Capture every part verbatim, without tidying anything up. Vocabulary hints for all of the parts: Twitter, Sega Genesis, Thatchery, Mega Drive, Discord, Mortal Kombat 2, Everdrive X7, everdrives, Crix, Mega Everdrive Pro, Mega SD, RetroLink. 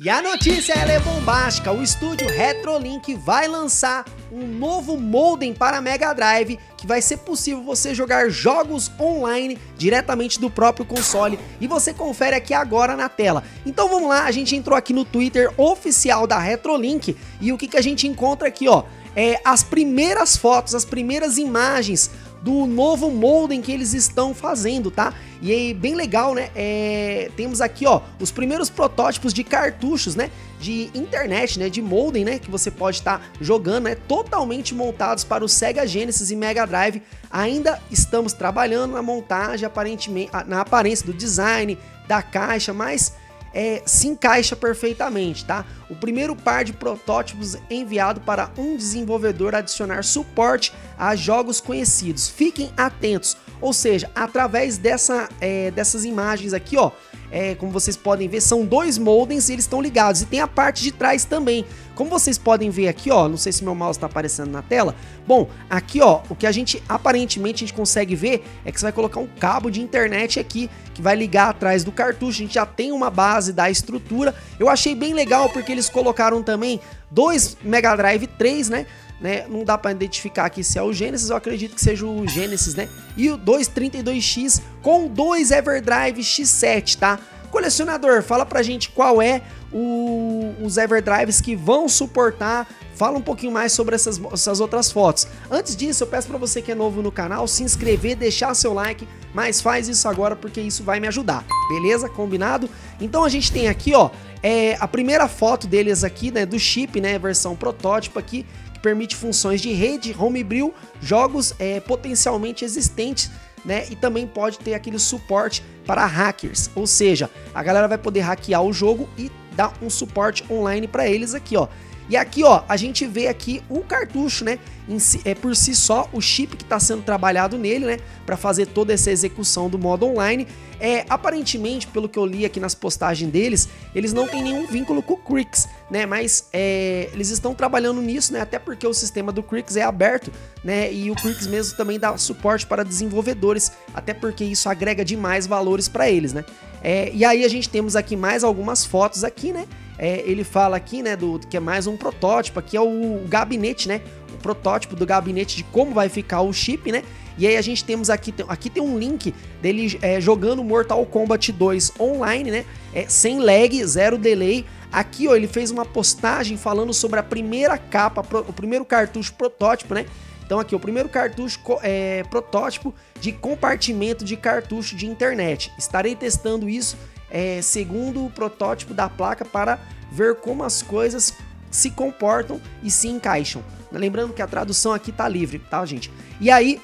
E a notícia ela é bombástica, o estúdio RetroLink vai lançar um novo modem para Mega Drive que vai ser possível você jogar jogos online diretamente do próprio console e você confere aqui agora na tela. Então vamos lá, a gente entrou aqui no Twitter oficial da RetroLink e o que, que a gente encontra aqui, ó, é as primeiras fotos, as primeiras imagens do novo modem que eles estão fazendo, tá? E aí, bem legal, né? É, temos aqui, ó, os primeiros protótipos de cartuchos, né? De internet, né? De modem, né? Que você pode estar tá jogando, né? Totalmente montados para o Sega Genesis e Mega Drive. Ainda estamos trabalhando na montagem, aparentemente, na aparência do design, da caixa, mas é, se encaixa perfeitamente, tá? O primeiro par de protótipos enviado para um desenvolvedor adicionar suporte a jogos conhecidos. Fiquem atentos, ou seja, através dessa, é, dessas imagens aqui, ó, é, como vocês podem ver, são dois modems e eles estão ligados. E tem a parte de trás também, como vocês podem ver aqui, ó, não sei se meu mouse está aparecendo na tela. Bom, aqui, ó, o que a gente aparentemente a gente consegue ver é que você vai colocar um cabo de internet aqui que vai ligar atrás do cartucho. A gente já tem uma base da estrutura. Eu achei bem legal porque eles colocaram também dois Mega Drive três, né? né? Não dá para identificar aqui se é o Genesis, eu acredito que seja o Genesis, né? E o dois trinta e dois X com dois Everdrive X sete, tá? Colecionador, fala pra gente qual é o, os Everdrives que vão suportar. Fala um pouquinho mais sobre essas, essas outras fotos. Antes disso, eu peço pra você que é novo no canal, se inscrever, deixar seu like, mas faz isso agora porque isso vai me ajudar. Beleza? Combinado? Então a gente tem aqui, ó, é, a primeira foto deles aqui, né, do chip, né, versão protótipo aqui, que permite funções de rede, homebrew, jogos é, potencialmente existentes, né, e também pode ter aquele suporte para hackers, ou seja, a galera vai poder hackear o jogo e dar um suporte online para eles aqui, ó. E aqui, ó, a gente vê aqui o cartucho, né, em si, é por si só o chip que está sendo trabalhado nele, né, para fazer toda essa execução do modo online. É, aparentemente, pelo que eu li aqui nas postagens deles, eles não têm nenhum vínculo com o Crix, né, mas é, eles estão trabalhando nisso, né, até porque o sistema do Crix é aberto, né, e o Crix mesmo também dá suporte para desenvolvedores, até porque isso agrega demais valores para eles, né. É, e aí a gente temos aqui mais algumas fotos aqui, né. É, ele fala aqui, né, do que é mais um protótipo, aqui é o, o gabinete, né, o protótipo do gabinete de como vai ficar o chip, né, e aí a gente temos aqui, tem, aqui tem um link dele é, jogando Mortal Kombat dois online, né, é, sem lag, zero delay. Aqui, ó, ele fez uma postagem falando sobre a primeira capa, pro, o primeiro cartucho protótipo, né. Então aqui, o primeiro cartucho é, protótipo de compartimento de cartucho de internet, estarei testando isso. É, segundo o protótipo da placa para ver como as coisas se comportam e se encaixam. Lembrando que a tradução aqui tá livre, tá, gente? E aí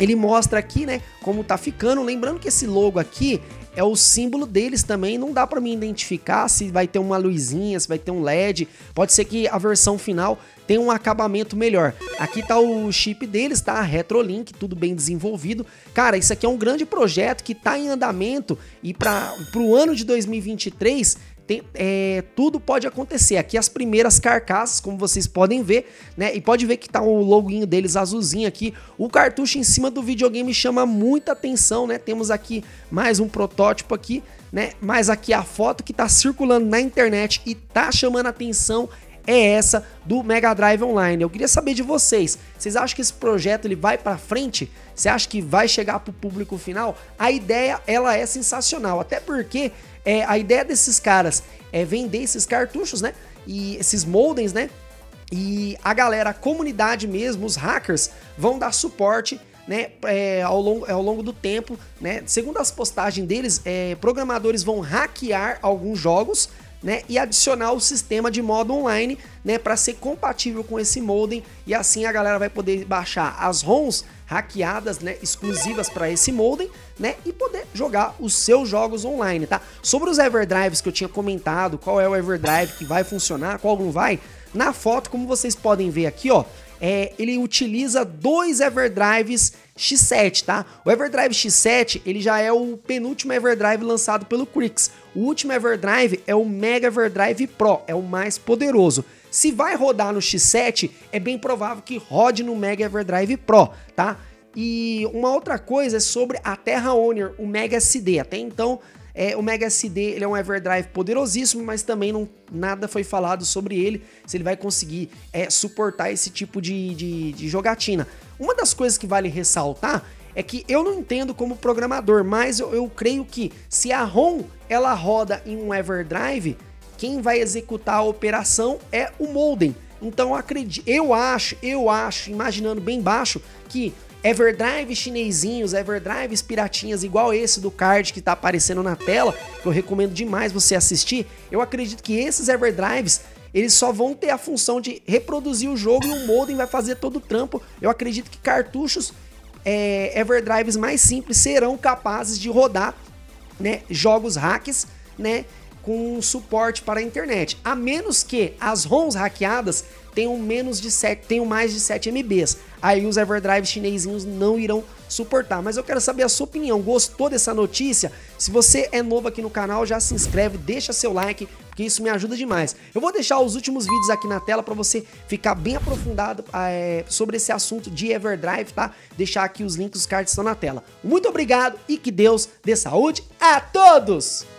ele mostra aqui, né, como tá ficando. Lembrando que esse logo aqui é o símbolo deles também. Não dá para mim identificar se vai ter uma luzinha, se vai ter um L E D. Pode ser que a versão final tem um acabamento melhor. Aqui tá o chip deles, tá? A RetroLink, tudo bem desenvolvido. Cara, isso aqui é um grande projeto que tá em andamento e para o ano de dois mil e vinte e três tem, é, tudo pode acontecer. Aqui as primeiras carcaças, como vocês podem ver, né? E pode ver que tá o loginho deles azulzinho aqui. O cartucho em cima do videogame chama muita atenção, né? Temos aqui mais um protótipo aqui, né? Mas aqui a foto que tá circulando na internet e tá chamando a atenção é essa do Mega Drive Online. Eu queria saber de vocês, vocês acham que esse projeto ele vai para frente? Você acha que vai chegar para o público final? A ideia ela é sensacional, até porque é, a ideia desses caras é vender esses cartuchos, né? E esses modems, né? E a galera, a comunidade mesmo, os hackers vão dar suporte, né, é, ao, longo, ao longo do tempo, né? Segundo as postagens deles, é, programadores vão hackear alguns jogos, né, e adicionar o sistema de modo online, né, para ser compatível com esse modem, e assim a galera vai poder baixar as ROMs hackeadas, né, exclusivas para esse modem, né, e poder jogar os seus jogos online, tá? Sobre os Everdrives que eu tinha comentado, qual é o Everdrive que vai funcionar, qual não vai, na foto, como vocês podem ver aqui, ó, é, ele utiliza dois Everdrives X sete, tá? O Everdrive X sete, ele já é o penúltimo Everdrive lançado pelo Crix. O último Everdrive é o Mega Everdrive Pro, é o mais poderoso. Se vai rodar no X sete, é bem provável que rode no Mega Everdrive Pro, tá? E uma outra coisa é sobre a Terra Owner, o Mega S D. Até então, É, o Mega S D, ele é um Everdrive poderosíssimo, mas também não, nada foi falado sobre ele, se ele vai conseguir é, suportar esse tipo de, de, de jogatina. Uma das coisas que vale ressaltar é que eu não entendo como programador, mas eu, eu creio que se a ROM ela roda em um Everdrive, quem vai executar a operação é o modem. Então eu acredito, eu acho, eu acho, imaginando bem baixo, que Everdrive chinesinhos, Everdrives piratinhas, igual esse do card que tá aparecendo na tela, que eu recomendo demais você assistir, eu acredito que esses Everdrives, eles só vão ter a função de reproduzir o jogo e o modem vai fazer todo o trampo. Eu acredito que cartuchos é, Everdrives mais simples serão capazes de rodar, né, jogos hacks, né, com suporte para a internet, a menos que as ROMs hackeadas tenham menos de sete, tenham mais de sete megas, aí os Everdrives chinesinhos não irão suportar. Mas eu quero saber a sua opinião, gostou dessa notícia? Se você é novo aqui no canal, já se inscreve, deixa seu like, porque isso me ajuda demais. Eu vou deixar os últimos vídeos aqui na tela para você ficar bem aprofundado é, sobre esse assunto de Everdrive, tá? Deixar aqui os links, os cards estão na tela. Muito obrigado e que Deus dê saúde a todos!